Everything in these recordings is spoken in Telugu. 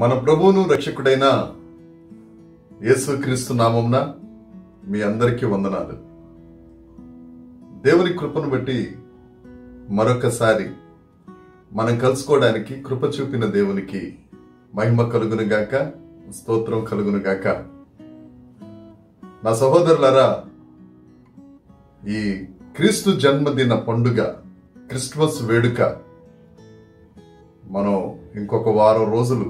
మన ప్రభువును రక్షకుడైన యేసుక్రీస్తు నామమున మీ అందరికీ వందనాలు. దేవుని కృపను బట్టి మరొకసారి మనం కలుసుకోవడానికి కృప చూపిన దేవునికి మహిమ కలుగును గాక, స్తోత్రం కలుగును గాక. నా సహోదరులారా, ఈ క్రీస్తు జన్మదిన పండుగ, క్రిస్మస్ వేడుక మనం ఇంకొక వారం రోజులు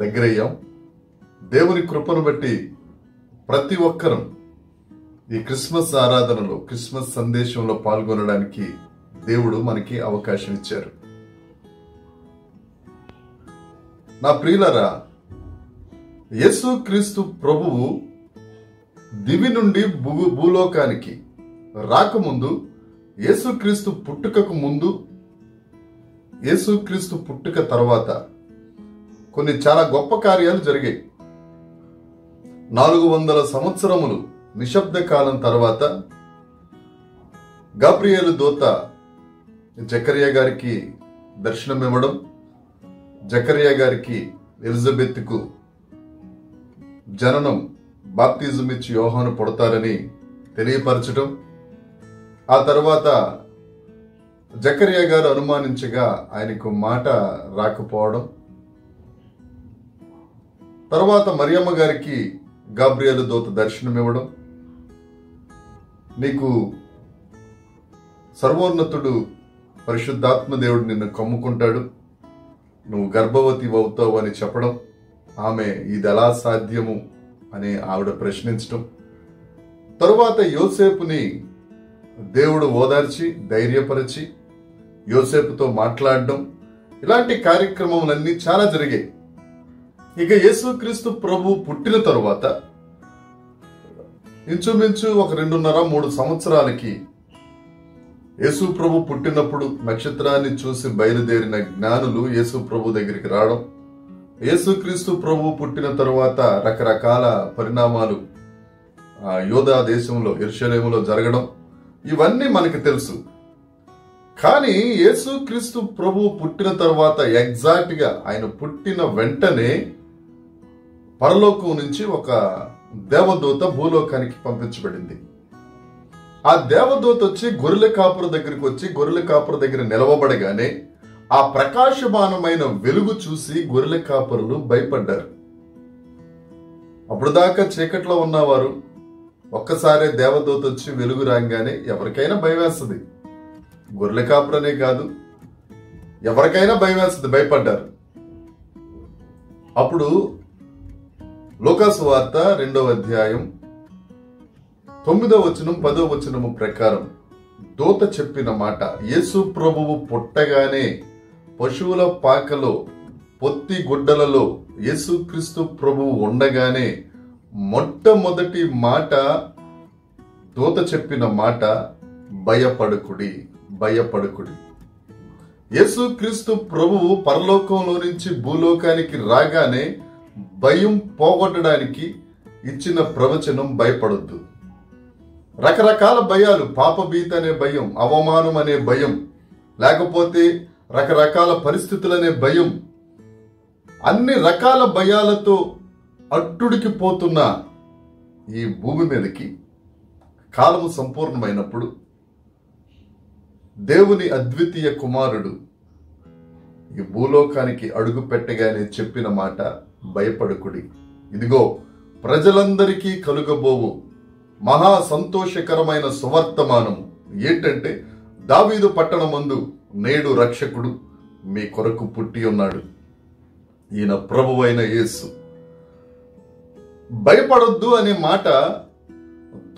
దగ్గరయ్యాం. దేవుని కృపను బట్టి ప్రతి ఒక్కరూ ఈ క్రిస్మస్ ఆరాధనలో, క్రిస్మస్ సందేశంలో పాల్గొనడానికి దేవుడు మనకి అవకాశం ఇచ్చారు. నా ప్రియులారా, యేసు క్రీస్తు ప్రభువు దివి నుండి భూలోకానికి రాకముందు, యేసుక్రీస్తు పుట్టుకకు ముందు, యేసుక్రీస్తు పుట్టుక తర్వాత కొన్ని చాలా గొప్ప కార్యాలు జరిగాయి. 400 సంవత్సరములు నిశ్శబ్ద కాలం తర్వాత గాబ్రియేలు దూత జకరియా గారికి దర్శనం ఇవ్వడం, జకరియా గారికి ఎలిజబెత్కు జననం, బాప్తిజం ఇచ్చి యోహాను పుడతారని తెలియపరచడం, ఆ తర్వాత జకరియా గారు అనుమానించగా ఆయనకు మాట రాకపోవడం, తర్వాత మరియమ్మ గారికి గాబ్రియేలు దూత దర్శనం ఇవ్వడం, నీకు సర్వోన్నతుడు పరిశుద్ధాత్మ దేవుడు నిన్ను కమ్ముకుంటాడు, నువ్వు గర్భవతి అవుతావు అని చెప్పడం, ఆమె ఇది ఎలా సాధ్యము అని ఆవిడ ప్రశ్నించడం, తరువాత యోసేపుని దేవుడు ఓదార్చి ధైర్యపరిచి యోసేపుతో మాట్లాడడం, ఇలాంటి కార్యక్రమములన్నీ చాలా జరిగాయి. ఇక యేసుక్రీస్తు ప్రభు పుట్టిన తరువాత ఇంచుమించు ఒక 2.5-3 సంవత్సరాలకి యేసు ప్రభు పుట్టినప్పుడు నక్షత్రాన్ని చూసి బయలుదేరిన జ్ఞానులు యేసు ప్రభు దగ్గరికి రావడం, యేసుక్రీస్తు ప్రభు పుట్టిన తరువాత రకరకాల పరిణామాలు యోధా దేశంలో, యెరూషలేములో జరగడం, ఇవన్నీ మనకు తెలుసు. కానీ యేసుక్రీస్తు ప్రభు పుట్టిన తర్వాత ఎగ్జాక్ట్గా ఆయన పుట్టిన వెంటనే పరలోకం నుంచి ఒక దేవదూత భూలోకానికి పంపించబడింది. ఆ దేవదూత వచ్చి గొర్రెల కాపరి దగ్గరికి వచ్చి గొర్రెల కాపరి దగ్గర నిలవబడగానే ఆ ప్రకాశమానమైన వెలుగు చూసి గొర్రెల కాపరులు భయపడ్డారు. అప్పుడు దాకా చీకట్లో ఉన్నవారు ఒక్కసారే దేవదూత వచ్చి వెలుగు రాగానే ఎవరికైనా భయం వేస్తుంది. గొర్రెల కాపరనే కాదు, ఎవరికైనా భయం వేస్తుంది, భయపడ్డారు. అప్పుడు లూకా సువార్త 2:9, 10 ప్రకారం దూత చెప్పిన మాట, యేసు ప్రభువు పుట్టగానే పశువుల పాకలో, పొత్తి గుడ్డలలో యేసుక్రీస్తు ప్రభువు ఉండగానే మొట్టమొదటి మాట, దూత చెప్పిన మాట, భయపడుకుడి, భయపడుకుడి. యేసుక్రీస్తు ప్రభువు పరలోకంలో నుంచి భూలోకానికి రాగానే భయం పోగొట్టడానికి ఇచ్చిన ప్రవచనం భయపడొద్దు. రకరకాల భయాలు, పాపభీత అనే భయం, అవమానం అనే భయం, లేకపోతే రకరకాల పరిస్థితులనే భయం, అన్ని రకాల భయాలతో అట్టుడికి పోతున్న ఈ భూమి మీదకి కాలము సంపూర్ణమైనప్పుడు దేవుని అద్వితీయ కుమారుడు ఈ భూలోకానికి అడుగు పెట్టగానే చెప్పిన మాట, భయపడుకుడి, ఇదిగో ప్రజలందరికీ కలుగబోవు మహా సంతోషకరమైన సువర్తమానము ఏంటంటే, దావీదు పట్టణమందు నేడు రక్షకుడు మీ కొరకు పుట్టి ఉన్నాడు, ఈయన ప్రభువైన యేసు. భయపడొద్దు అనే మాట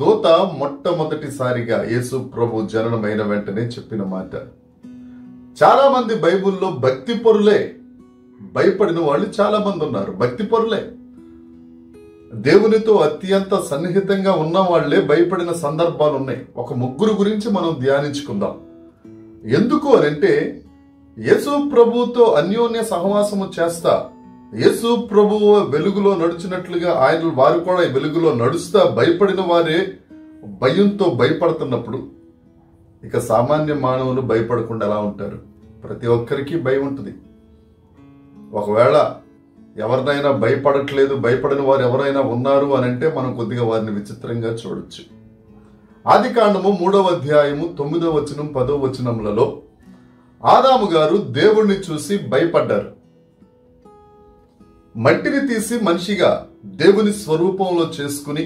దూత మొట్టమొదటిసారిగా యేసు ప్రభు జననమైన వెంటనే చెప్పిన మాట. చాలా మంది బైబిల్లో భక్తి పరులే, భయపడిన వాళ్ళు చాలా మంది ఉన్నారు. భక్తి పరులే, దేవునితో అత్యంత సన్నిహితంగా ఉన్న వాళ్లే భయపడిన సందర్భాలు ఉన్నాయి. ఒక ముగ్గురు గురించి మనం ధ్యానించుకుందాం. ఎందుకు అనంటే, యేసు ప్రభుతో అన్యోన్య సహవాసము చేస్తా, యేసు ప్రభువు వెలుగులో నడిచినట్లుగా ఆయన వారు కూడా వెలుగులో నడుస్తా భయపడిన వారే భయంతో భయపడుతున్నప్పుడు, ఇక సామాన్య మానవులు భయపడకుండా ఎలా ఉంటారు? ప్రతి ఒక్కరికి భయం ఉంటుంది. ఒకవేళ ఎవరైనా భయపడట్లేదు భయపడని వారు ఎవరైనా ఉన్నారు అని అంటే మనం కొద్దిగా వారిని విచిత్రంగా చూడొచ్చు. ఆదికాండము 3వ అధ్యాయము 9వ వచనం 10వ వచనములలో ఆదాము గారు దేవుణ్ణి చూసి భయపడ్డారు. మట్టిని తీసి మనిషిగా దేవుని స్వరూపంలో చేసుకుని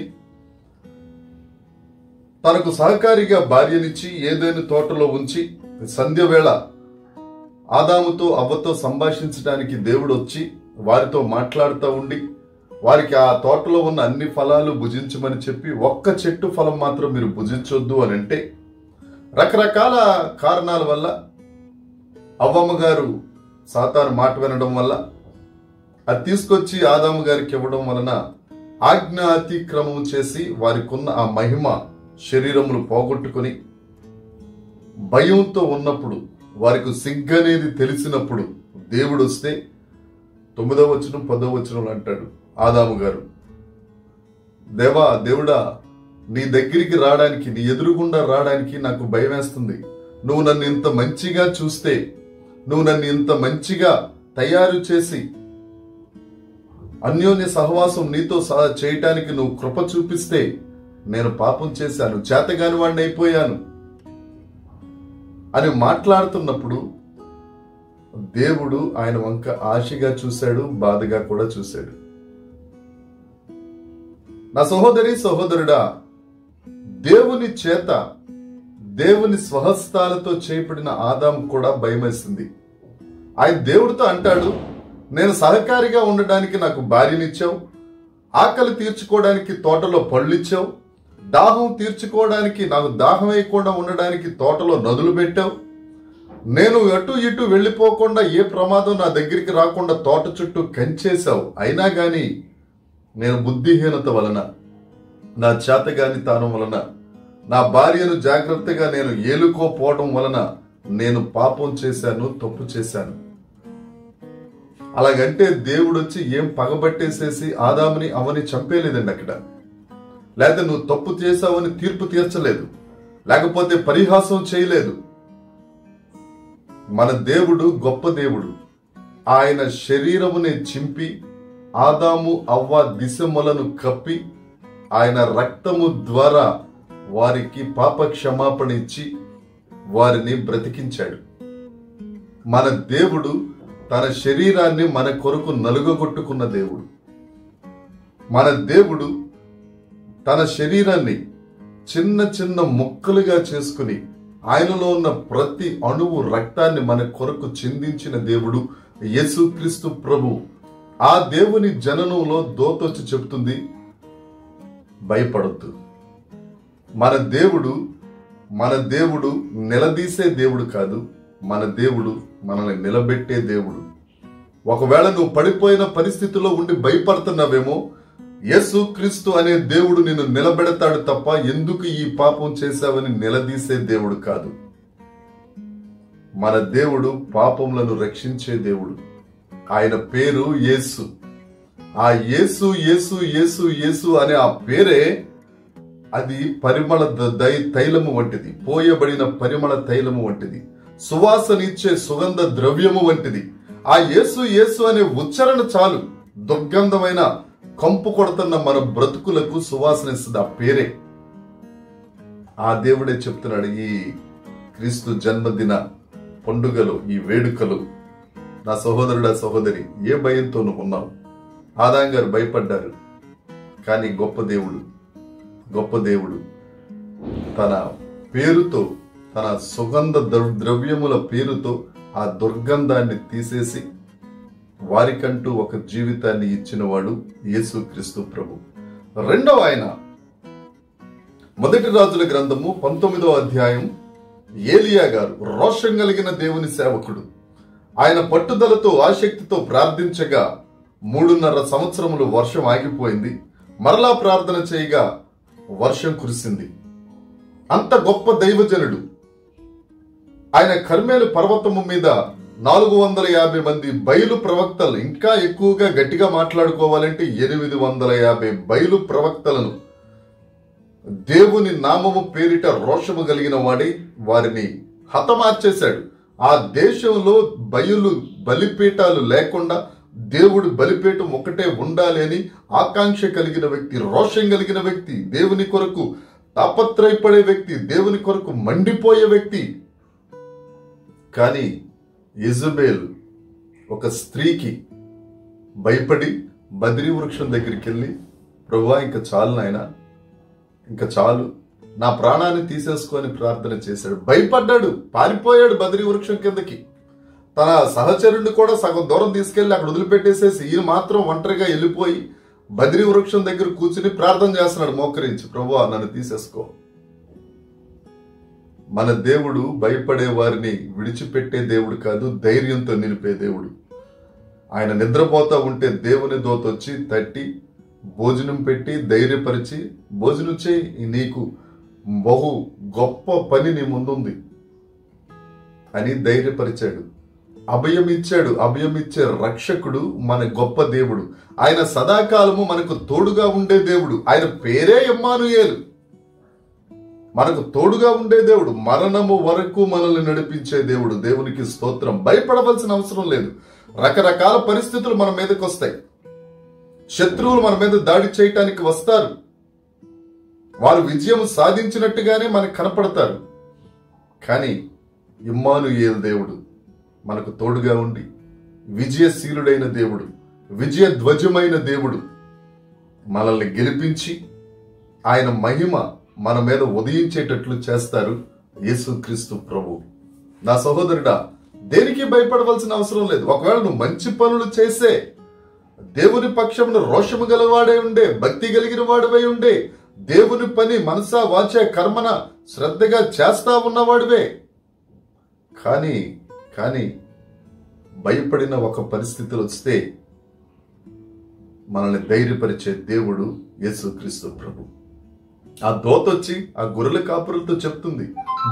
తనకు సహకారిగా భార్యనిచ్చి ఏదైనా తోటలో ఉంచి సంధ్య వేళ ఆదాముతో అవ్వతో సంభాషించడానికి దేవుడు వచ్చి వారితో మాట్లాడుతూ ఉండి వారికి ఆ తోటలో ఉన్న అన్ని ఫలాలు భుజించమని చెప్పి ఒక్క చెట్టు ఫలం మాత్రం మీరు భుజించొద్దు అని అంటే రకరకాల కారణాల వల్ల అవ్వమ్మ గారు సాతాను మాట వినడం వల్ల అది తీసుకొచ్చి ఆదాము గారికి ఇవ్వడం వలన ఆజ్ఞ అతిక్రమం చేసి వారికి ఉన్న ఆ మహిమ శరీరములు పోగొట్టుకుని భయంతో ఉన్నప్పుడు వారికి సిగ్గనేది తెలిసినప్పుడు దేవుడు వస్తే 9వ వచనం 10వ వచనంలో అంటాడు ఆదాము గారు, దేవా దేవుడా నీ దగ్గరికి రావడానికి నీ ఎదురుగుండా రావడానికి నాకు భయం వేస్తుంది. నువ్వు నన్ను ఇంత మంచిగా చూస్తే నువ్వు నన్ను ఇంత మంచిగా తయారు చేసి అన్యోన్య సహవాసం నీతో చేయటానికి నువ్వు కృప చూపిస్తే నేను పాపం చేశాను, చేతగాని వాడిని అయిపోయాను అని మాట్లాడుతున్నప్పుడు దేవుడు ఆయన వంక ఆశగా చూశాడు, బాధగా కూడా చూశాడు. నా సహోదరి సహోదరుడా, దేవుని చేత దేవుని స్వహస్తాలతో చేయబడిన ఆదాము కూడా భయమేసింది. ఆయన దేవుడితో అంటాడు, నేను సహకారిగా ఉండడానికి నాకు భార్యనిచ్చావు, ఆకలి తీర్చుకోవడానికి తోటలో పళ్ళు ఇచ్చావు, దాహం తీర్చుకోవడానికి నాకు దాహం వేయకుండా ఉండడానికి తోటలో నదులు పెట్టావు, నేను అటు ఇటు వెళ్ళిపోకుండా ఏ ప్రమాదం నా దగ్గరికి రాకుండా తోట చుట్టూ కంచేశావు. అయినా కానీ నేను బుద్ధిహీనత వలన నా చేతగాని తాను వలన నా భార్యను జాగ్రత్తగా నేను ఏలుకోపోవడం వలన నేను పాపం చేశాను, తప్పు చేశాను. అలాగంటే దేవుడు వచ్చి ఏం పగబట్టేసేసి ఆదాముని అవని చంపేయలేదండి అక్కడ, లేకపోతే నువ్వు తప్పు చేశావని తీర్పు తీర్చలేదు, లేకపోతే పరిహాసం చేయలేదు. మన దేవుడు గొప్ప దేవుడు. ఆయన శరీరమునే చింపి ఆదాము అవ్వ దిశములను కప్పి ఆయన రక్తము ద్వారా వారికి పాప క్షమాపణ ఇచ్చి వారిని బ్రతికించాడు. మన దేవుడు తన శరీరాన్ని మన కొరకు నలుగగొట్టుకున్న దేవుడు. మన దేవుడు తన శరీరాన్ని చిన్న చిన్న ముక్కలుగా చేసుకుని ఆయనలో ఉన్న ప్రతి అణువు రక్తాన్ని మన కొరకు చిందించిన దేవుడు యేసుక్రీస్తు ప్రభు. ఆ దేవుని జననంలో దోతొచ్చి చెప్తుంది, భయపడొద్దు. మన దేవుడు నిలదీసే దేవుడు కాదు, మన దేవుడు మనల్ని నిలబెట్టే దేవుడు. ఒకవేళ నువ్వు పడిపోయిన పరిస్థితిలో ఉండి భయపడుతున్నావేమో, యేసుక్రీస్తు అనే దేవుడు నిన్ను నిలబెడతాడు తప్ప ఎందుకు ఈ పాపం చేశావని నిలదీసే దేవుడు కాదు. మన దేవుడు పాపములను రక్షించే దేవుడు. ఆయన పేరు యేసు. ఆ యేసు యేసు యేసు యేసు అనే ఆ పేరే అది పరిమళ తైలము వంటిది, పోయబడిన పరిమళ తైలము వంటిది, సువాసనిచ్చే సుగంధ ద్రవ్యము వంటిది. ఆ యేసు యేసు అనే ఉచ్చారణ చాలు దుర్గంధమైన కంపు కొడుతున్న మన బ్రతుకులకు సువాసన ఇస్తుంది ఆ పేరే. ఆ దేవుడే చెప్తున్నాడు ఈ క్రీస్తు జన్మదిన పండుగలు, ఈ వేడుకలు. నా సహోదరుడా సహోదరి, ఏ భయంతోనూ ఉన్నావు? ఆదాం గారు భయపడ్డారు, కానీ గొప్ప దేవుడు తన పేరుతో తన సుగంధ ద్రవ్యముల పేరుతో ఆ దుర్గంధాన్ని తీసేసి వారికంటూ ఒక జీవితాన్ని ఇచ్చినవాడు యేసుక్రీస్తు ప్రభు. రెండవ ఆయన మొదటి రాజుల గ్రంథము 19వ అధ్యాయం ఏలియా గారు రోషం కలిగిన దేవుని సేవకుడు. ఆయన పట్టుదలతో ఆసక్తితో ప్రార్థించగా 3.5 సంవత్సరములు వర్షం ఆగిపోయింది. మరలా ప్రార్థన చేయగా వర్షం కురిసింది. అంత గొప్ప దైవజనుడు ఆయన కర్మేలు పర్వతము మీద 450 మంది బయలు ప్రవక్తలు, ఇంకా ఎక్కువగా గట్టిగా మాట్లాడుకోవాలంటే 850 బయలు ప్రవక్తలను దేవుని నామము పేరిట రోషము కలిగిన వాడి వారిని హతమార్చేశాడు. ఆ దేశంలో బయలు బలిపీఠాలు లేకుండా దేవుడి బలిపీఠం ఒకటే ఉండాలని ఆకాంక్ష కలిగిన వ్యక్తి, రోషం కలిగిన వ్యక్తి, దేవుని కొరకు తాపత్రయపడే వ్యక్తి, దేవుని కొరకు మండిపోయే వ్యక్తి. కానీ యెజెబెల్ ఒక స్త్రీకి భయపడి బద్రి వృక్షం దగ్గరికి వెళ్ళి, ప్రభువా ఇంకా చాలు నాయన, ఇంకా చాలు, నా ప్రాణాన్ని తీసేసుకొని ప్రార్థన చేశాడు. భయపడ్డాడు, పారిపోయాడు బద్రి వృక్షం కిందకి. తన సహచరుడిని కూడా సగం దూరం తీసుకెళ్లి అక్కడ వదిలిపెట్టేసేసి ఈయన మాత్రం ఒంటరిగా వెళ్ళిపోయి బద్రి వృక్షం దగ్గర కూర్చుని ప్రార్థన చేస్తున్నాడు మోకరించి, ప్రభువా నన్ను తీసేసుకో. మన దేవుడు భయపడే వారిని విడిచిపెట్టే దేవుడు కాదు, ధైర్యంతో నిలిపే దేవుడు. ఆయన నిద్రపోతా ఉంటే దేవుని దోత వచ్చి తట్టి భోజనం పెట్టి ధైర్యపరిచి, భోజనం చేయి, నీకు బహు గొప్ప పని నీ ముందుంది అని ధైర్యపరిచాడు, అభయం ఇచ్చాడు. అభయం ఇచ్చే రక్షకుడు మన గొప్ప దేవుడు. ఆయన సదాకాలము మనకు తోడుగా ఉండే దేవుడు. ఆయన పేరే ఇమ్మానుయేలు, మనకు తోడుగా ఉండే దేవుడు, మరణము వరకు మనల్ని నడిపించే దేవుడు. దేవునికి స్తోత్రం. భయపడవలసిన అవసరం లేదు. రకరకాల పరిస్థితులు మన మీదకి వస్తాయి. శత్రువులు మన మీద దాడి చేయటానికి వస్తారు. వారు విజయం సాధించినట్టుగానే మనకు కనపడతారు. కానీ ఇమ్మానుయేలు దేవుడు మనకు తోడుగా ఉండి విజయశీలుడైన దేవుడు, విజయ ధ్వజమైన దేవుడు మనల్ని గెలిపించి ఆయన మహిమ మన మీద ఉదయించేటట్లు చేస్తారు యేసుక్రీస్తు ప్రభు. నా సహోదరుడా, దేనికి భయపడవలసిన అవసరం లేదు. ఒకవేళ నువ్వు మంచి పనులు చేసే, దేవుని పక్షమున రోషము గలవాడై ఉండే, భక్తి కలిగిన వాడివై ఉండే, దేవుని పని మనసా వాచ కర్మన శ్రద్ధగా చేస్తా ఉన్నవాడివే, కానీ కానీ భయపడిన ఒక పరిస్థితులు వస్తే మనల్ని ధైర్యపరిచే దేవుడు యేసుక్రీస్తు ప్రభు. ఆ దోత వచ్చి ఆ గొర్రెల కాపరులతో చెప్తుంది,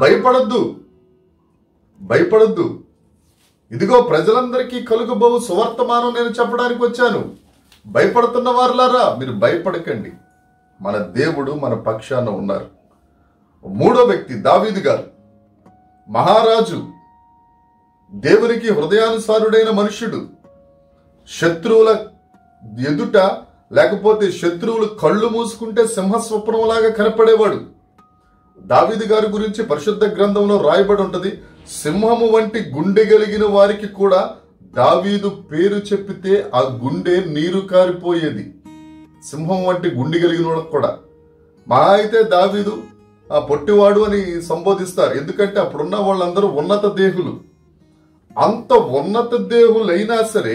భయపడద్దు, భయపడద్దు, ఇదిగో ప్రజలందరికీ కలుగుబోవు సువర్తమానం నేను చెప్పడానికి వచ్చాను. భయపడుతున్న వారులారా మీరు భయపడకండి, మన దేవుడు మన పక్షాన ఉన్నారు. మూడో వ్యక్తి దావీదు గారు, మహారాజు, దేవునికి హృదయానుసారుడైన మనుష్యుడు. శత్రువుల ఎదుట లేకపోతే శత్రువులు కళ్ళు మూసుకుంటే సింహస్వప్నంలాగా కనపడేవాడు. దావీదు గారి గురించి పరిశుద్ధ గ్రంథంలో రాయబడి ఉంటుంది, సింహము వంటి గుండె కలిగిన వారికి కూడా దావీదు పేరు చెప్పితే ఆ గుండె నీరు కారిపోయేది. సింహం వంటి గుండె కలిగిన వాళ్ళకి కూడా, మా అయితే దావీదు ఆ పొట్టివాడు అని సంబోధిస్తారు. ఎందుకంటే అప్పుడున్న వాళ్ళందరూ ఉన్నత దేహులు. అంత ఉన్నత దేహులైనా సరే,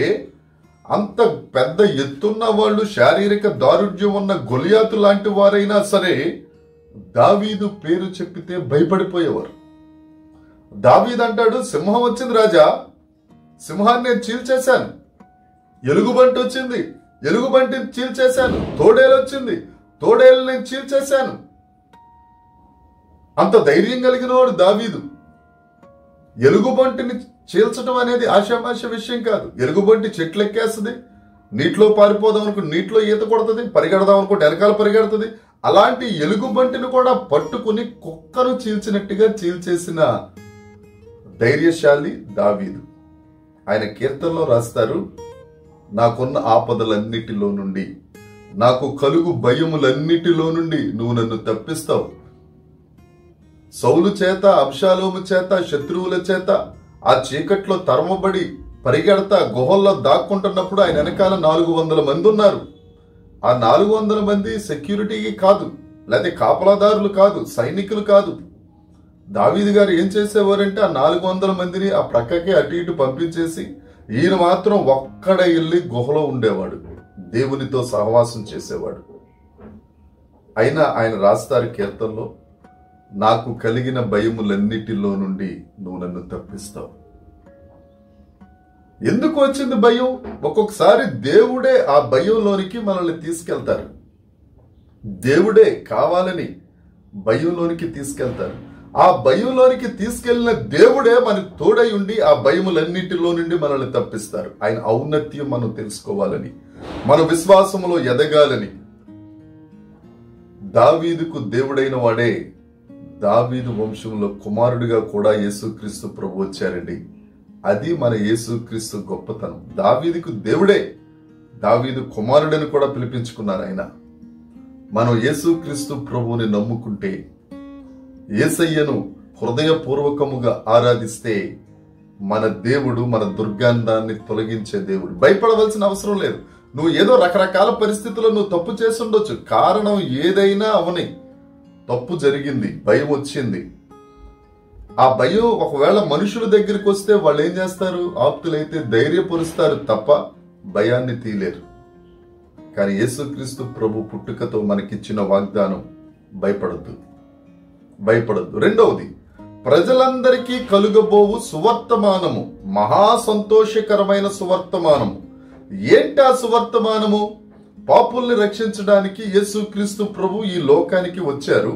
అంత పెద్ద ఎత్తున్న వాళ్ళు, శారీరక దారుఢ్యం ఉన్న గొలియాతు లాంటి వారైనా సరే దావీదు పేరు చెప్పితే భయపడిపోయేవారు. దావీదు అంటాడు, సింహం వచ్చింది రాజా, సింహాన్ని నేను చీల్చేశాను, ఎలుగుబంటి వచ్చింది, ఎలుగుబంటిని చీల్చేశాను, తోడేలు వచ్చింది, తోడేలు నేను చీల్చేశాను. అంత ధైర్యం కలిగిన వాడు దావీదు. ఎలుగుబంటిని చీల్చడం అనేది ఆషామాష విషయం కాదు. ఎలుగుబంటి చెట్లు ఎక్కేస్తుంది, నీటిలో పారిపోదాం అనుకుంటే నీటిలో ఈత కొడుతుంది, పరిగెడదాం అనుకుంటే వెనకాల పరిగెడుతుంది. అలాంటి ఎలుగుబంటిని కూడా పట్టుకుని కుక్కను చీల్చినట్టుగా చీల్చేసిన ధైర్యశాలి దావీదు. ఆయన కీర్తనలో రాస్తారు, నాకున్న ఆపదలన్నిటిలో నుండి, నాకు కలుగు భయములన్నిటిలో నుండి నువ్వు నన్ను తప్పిస్తావు. సౌలు చేత, అబ్షాలోము చేత, శత్రువుల చేత ఆ చీకట్లో తరమబడి పరిగెడతా గుహల్లో దాక్కుంటున్నప్పుడు ఆయన వెనకాల 400 మంది ఉన్నారు. ఆ 400 మంది సెక్యూరిటీకి కాదు, లేకపోతే కాపలాదారులు కాదు, సైనికులు కాదు. దావీదు గారు ఏం చేసేవారంటే ఆ 400 మందిని ఆ ప్రక్కకి అటు ఇటు పంపించేసి ఈయన మాత్రం ఒక్కడ వెళ్ళి గుహలో ఉండేవాడు, దేవునితో సహవాసం చేసేవాడు. అయినా ఆయన రాస్తారు కీర్తనలో, నాకు కలిగిన భయములన్నిటిలో నుండి నువ్వు నన్ను తప్పిస్తావు. ఎందుకు వచ్చింది భయం? ఒక్కొక్కసారి దేవుడే ఆ భయంలోనికి మనల్ని తీసుకెళ్తారు. దేవుడే కావాలని భయంలోనికి తీసుకెళ్తారు. ఆ భయంలోనికి తీసుకెళ్లిన దేవుడే మనకు తోడై ఉండి ఆ భయములన్నిటిలో నుండి మనల్ని తప్పిస్తారు. ఆయన ఔన్నత్యం మనం తెలుసుకోవాలని, మన విశ్వాసములో ఎదగాలని. దావీదుకు దేవుడైన వాడే దావీదు వంశంలో కుమారుడిగా కూడా యేసుక్రీస్తు ప్రభు వచ్చారండి. అది మన యేసుక్రీస్తు గొప్పతనం. దావీదుకు దేవుడే దావీదు కుమారుడని కూడా పిలిపించుకున్నారు ఆయన. మనం యేసుక్రీస్తు ప్రభువుని నమ్ముకుంటే, యేసయ్యను హృదయపూర్వకముగా ఆరాధిస్తే మన దేవుడు మన దుర్గంధాన్ని తొలగించే దేవుడు. భయపడవలసిన అవసరం లేదు. నువ్వు ఏదో రకరకాల పరిస్థితుల్లో నువ్వు తప్పు చేసి ఉండొచ్చు, కారణం ఏదైనా అవని తప్పు జరిగింది, భయం వచ్చింది. ఆ భయం ఒకవేళ మనుషుల దగ్గరికి వస్తే వాళ్ళు ఏం చేస్తారు? ఆప్తులైతే ధైర్యపరుస్తారు తప్ప భయాన్ని తీయలేరు. కానీ యేసుక్రీస్తు ప్రభు పుట్టుకతో మనకిచ్చిన వాగ్దానం భయపడద్దు, భయపడద్దు. రెండవది, ప్రజలందరికీ కలుగబోవు సువర్తమానము, మహా సంతోషకరమైన సువర్తమానము. ఏంటి ఆ సువర్తమానము? పాపుల్ని రక్షించడానికి యేసుక్రీస్తు ప్రభు ఈ లోకానికి వచ్చారు.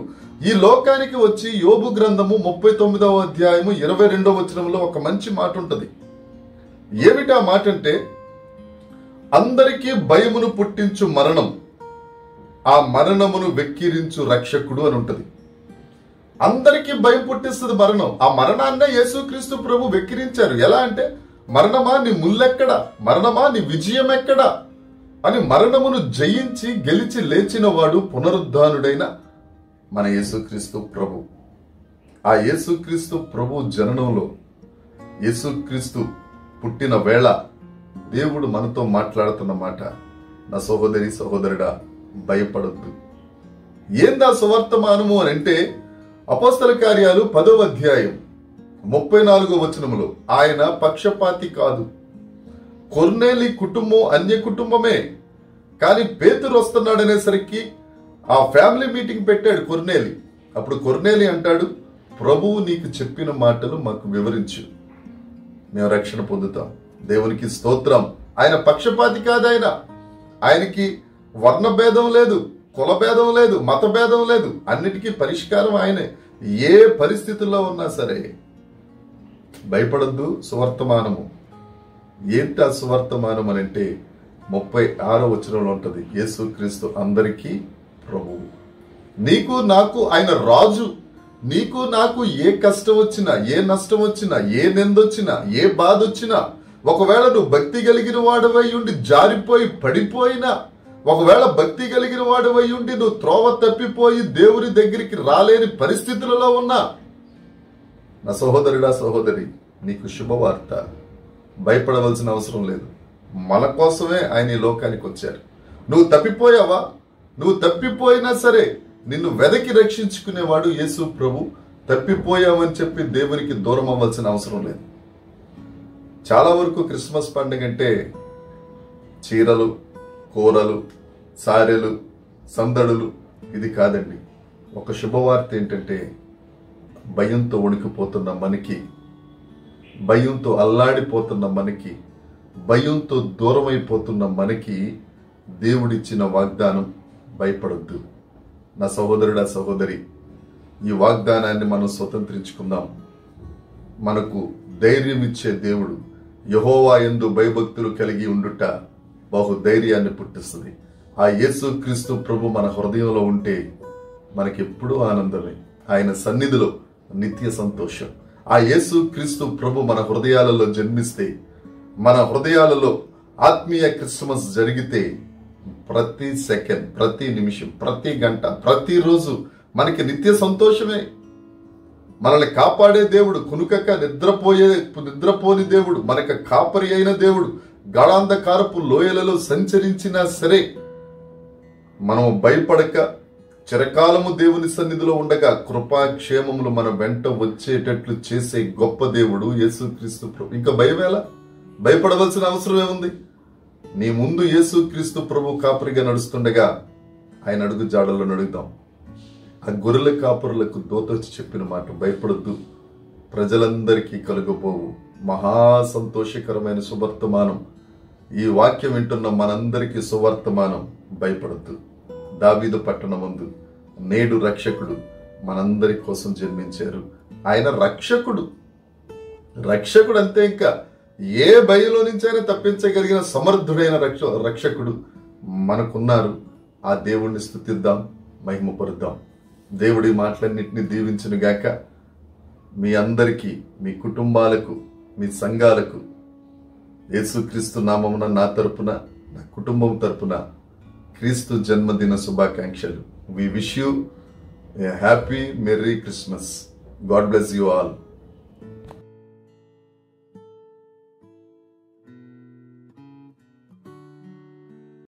ఈ లోకానికి వచ్చి యోబు గ్రంథము 39వ అధ్యాయము 22వ వచనంలో ఒక మంచి మాట ఉంటుంది. ఏమిటా మాట అంటే, అందరికీ భయమును పుట్టించు మరణం, ఆ మరణమును వెక్కిరించు రక్షకుడు అని ఉంటుంది. అందరికీ భయం పుట్టిస్తుంది మరణం. ఆ మరణాన్నే యేసుక్రీస్తు ప్రభు వెక్కిరించారు. ఎలా అంటే, మరణమా నీ ముల్లెక్కడా, మరణమా నీ విజయం ఎక్కడా అని మరణమును జయించి గెలిచి లేచిన వాడు పునరుద్ధానుడైన మన యేసుక్రీస్తు ప్రభు. ఆ యేసుక్రీస్తు ప్రభు జననంలో, యేసుక్రీస్తు పుట్టిన వేళ దేవుడు మనతో మాట్లాడుతున్న మాట, నా సహోదరి సహోదరుడా భయపడొద్దు. ఏందా సువర్తమానము అని అంటే, అపోస్తల కార్యాలు 10వ అధ్యాయం 34వ వచనములో ఆయన పక్షపాతి కాదు. కొర్నేలి కుటుంబం అన్య కుటుంబమే, కానీ పేతురు వస్తున్నాడు అనేసరికి ఆ ఫ్యామిలీ మీటింగ్ పెట్టాడు కొర్నేలి. అప్పుడు కొర్నేలి అంటాడు, ప్రభువు నీకు చెప్పిన మాటలు మాకు వివరించు, మేము రక్షణ పొందుతాం. దేవునికి స్తోత్రం. ఆయన పక్షపాతి కాదు. ఆయనకి వర్ణభేదం లేదు, కులభేదం లేదు, మతభేదం లేదు. అన్నిటికీ పరిష్కారం ఆయనే. ఏ పరిస్థితుల్లో ఉన్నా సరే భయపడద్దు. సువర్తమానము ఏంటి? ఆ సువర్తమానం అని అంటే 36వ వచనంలో ఉంటుంది, యేసుక్రీస్తు అందరికీ ప్రభువు. నీకు నాకు ఆయన రాజు. నీకు నాకు ఏ కష్టం వచ్చినా, ఏ నష్టం వచ్చినా, ఏ నిందొచ్చినా, ఏ బాధ వచ్చినా, ఒకవేళ నువ్వు భక్తి కలిగిన వాడవై ఉండి జారిపోయి పడిపోయినా, ఒకవేళ భక్తి కలిగిన వాడవై ఉండి నువ్వు త్రోవ తప్పిపోయి దేవుని దగ్గరికి రాలేని పరిస్థితులలో ఉన్నా, నా సహోదరుడా సహోదరి, నీకు శుభవార్త. భయపడవలసిన అవసరం లేదు. మన కోసమే ఆయన ఈ లోకానికి వచ్చారు. నువ్వు తప్పిపోయావా? నువ్వు తప్పిపోయినా సరే నిన్ను వెదకి రక్షించుకునేవాడు యేసు ప్రభు. తప్పిపోయావని చెప్పి దేవునికి దూరం అవ్వాల్సిన అవసరం లేదు. చాలా వరకు క్రిస్మస్ పండుగ అంటే చీరలు, కూరలు, సారెలు, సందడులు. ఇది కాదండి. ఒక శుభవార్త ఏంటంటే, భయంతో వణికిపోతున్న మనకి, భయంతో అల్లాడిపోతున్న మనకి, భయంతో దూరమైపోతున్న మనకి దేవుడిచ్చిన వాగ్దానం భయపడొద్దు. నా సహోదరుడా సహోదరి, ఈ వాగ్దానాన్ని మనం స్వతంత్రించుకుందాం. మనకు ధైర్యం ఇచ్చే దేవుడు. యెహోవా యందు భయభక్తులు కలిగి ఉండుట బహు ధైర్యాన్ని పుట్టిస్తుంది. ఆ యేసుక్రీస్తు ప్రభు మన హృదయంలో ఉంటే మనకెప్పుడూ ఆనందమే. ఆయన సన్నిధిలో నిత్య సంతోషం. ఆ యేసుక్రీస్తు ప్రభు మన హృదయాలలో జన్మిస్తే, మన హృదయాలలో ఆత్మీయ క్రిస్మస్ జరిగితే, ప్రతి సెకండ్, ప్రతి నిమిషం, ప్రతి గంట, ప్రతిరోజు మనకి నిత్య సంతోషమే. మనల్ని కాపాడే దేవుడు, కునుకక నిద్రపోని దేవుడు, మనకి కాపరి అయిన దేవుడు. గాఢాంధకారపు లోయలలో సంచరించినా సరే మనం భయపడక, చిరకాలము దేవుని సన్నిధిలో ఉండగా కృపాక్షేమములు మన వెంట వచ్చేటట్లు చేసే గొప్ప దేవుడు యేసుక్రీస్తు ప్రభు. ఇంకా భయమేలా? భయపడవలసిన అవసరమే ఉంది. నీ ముందు యేసుక్రీస్తు ప్రభు కాపరిగా నడుస్తుండగా ఆయన అడుగు జాడల్లో నడుగుతాం. ఆ గొర్రెల కాపరులకు దోతొచ్చి చెప్పిన మాట, భయపడద్దు, ప్రజలందరికీ కలుగబోవు మహా సంతోషకరమైన సువర్తమానం. ఈ వాక్యం వింటున్న మనందరికీ సువర్తమానం. భయపడద్దు. దావీదు పట్టణమందు నేడు రక్షకుడు మనందరి కోసం జన్మించారు. ఆయన రక్షకుడు. రక్షకుడు అంతే. ఇంకా ఏ భయంలో నుంచైనా తప్పించగలిగిన సమర్థుడైన రక్షకుడు మనకున్నారు. ఆ దేవుణ్ణి స్తుతిద్దాం, మహిమపరుద్దాం. దేవుడి మాటలన్నింటినీ దీవించును గాక. మీ అందరికీ, మీ కుటుంబాలకు, మీ సంఘాలకు యేసుక్రీస్తు నామమున నా తరపున నా కుటుంబం తరపున క్రీస్తు జన్మదిన శుభాకాంక్షలు. We wish you a happy merry Christmas. God bless you all.